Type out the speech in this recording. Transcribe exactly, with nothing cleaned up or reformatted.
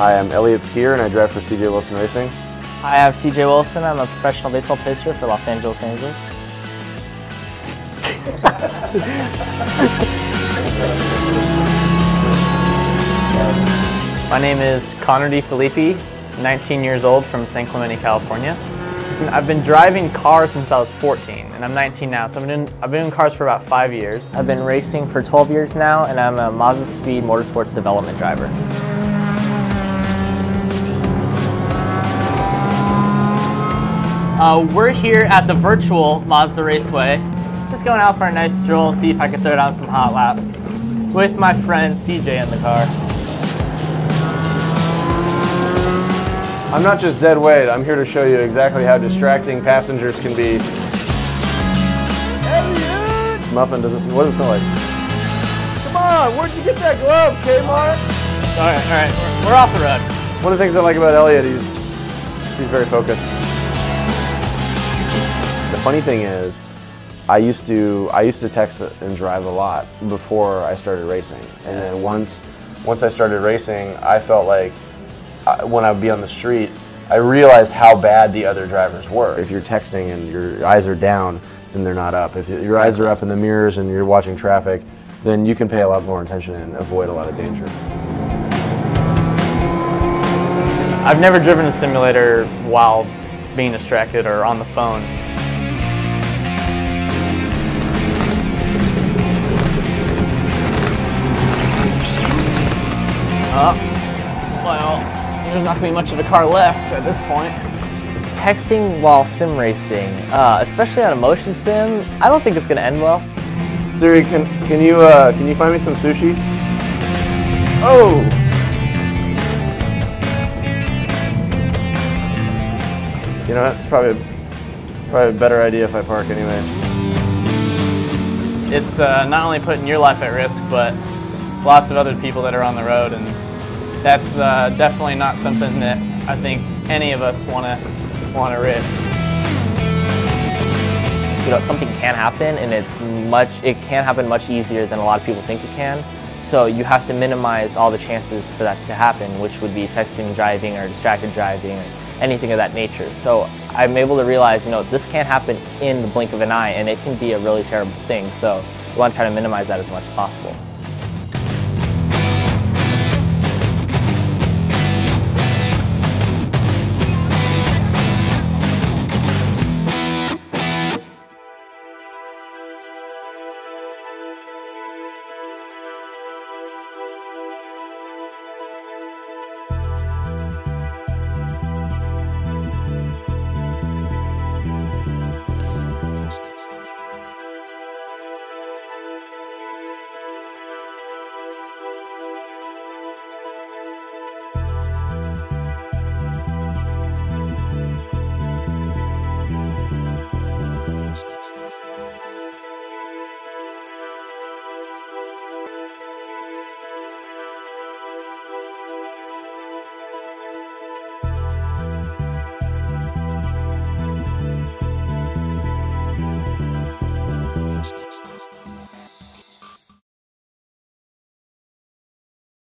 Hi, I'm Elliot Skier and I drive for C J Wilson Racing. Hi, I'm C J Wilson. I'm a professional baseball pitcher for Los Angeles Angels. My name is Connor D. Filippi, nineteen years old from San Clemente, California. I've been driving cars since I was fourteen, and I'm nineteen now, so I've been, I've been in cars for about five years. I've been racing for twelve years now, and I'm a Mazda Speed Motorsports development driver. Uh, we're here at the virtual Mazda Raceway. Just going out for a nice stroll, see if I can throw down some hot laps with my friend C J in the car. I'm not just dead weight, I'm here to show you exactly how distracting passengers can be. Elliot! Muffin, does it, what does it smell like? Come on, where'd you get that glove, Kmart? Alright, alright, we're off the road. One of the things I like about Elliot, he's, he's very focused. The funny thing is, I used to I used to text and drive a lot before I started racing, and then once once I started racing, I felt like I, when I would be on the street, I realized how bad the other drivers were. If you're texting and your eyes are down, then they're not up. If your exactly. eyes are up in the mirrors and you're watching traffic, then you can pay a lot more attention and avoid a lot of danger. I've never driven a simulator while being distracted or on the phone. Uh, well, there's not going to be much of a car left at this point. Texting while sim racing, uh, especially on a motion sim, I don't think it's going to end well. Siri, can can you uh, can you find me some sushi? Oh. You know what? It's probably probably a better idea if I park anyway. It's uh, not only putting your life at risk, but lots of other people that are on the road, and that's uh, definitely not something that I think any of us want to want to risk. You know, something can happen, and it's much it can happen much easier than a lot of people think it can. So you have to minimize all the chances for that to happen, which would be texting, driving, or distracted driving, or anything of that nature. So I'm able to realize, you know, this can happen in the blink of an eye, and it can be a really terrible thing. So you want to try to minimize that as much as possible.